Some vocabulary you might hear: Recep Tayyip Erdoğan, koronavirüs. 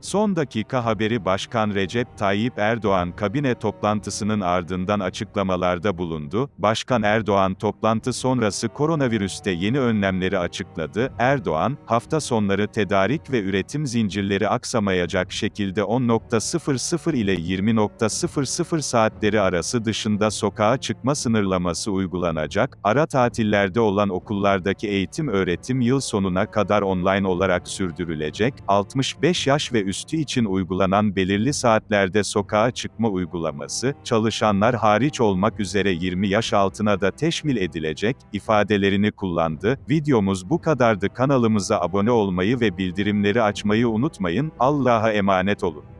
Son dakika haberi. Başkan Recep Tayyip Erdoğan kabine toplantısının ardından açıklamalarda bulundu. Başkan Erdoğan toplantı sonrası koronavirüste yeni önlemleri açıkladı. Erdoğan, hafta sonları tedarik ve üretim zincirleri aksamayacak şekilde 10.00 ile 20.00 saatleri arası dışında sokağa çıkma sınırlaması uygulanacak, ara tatillerde olan okullardaki eğitim-öğretim yıl sonuna kadar online olarak sürdürülecek, 65 yaş ve üstü için uygulanan belirli saatlerde sokağa çıkma uygulaması, çalışanlar hariç olmak üzere 20 yaş altına da teşmil edilecek, ifadelerini kullandı. Videomuz bu kadardı. Kanalımıza abone olmayı ve bildirimleri açmayı unutmayın. Allah'a emanet olun.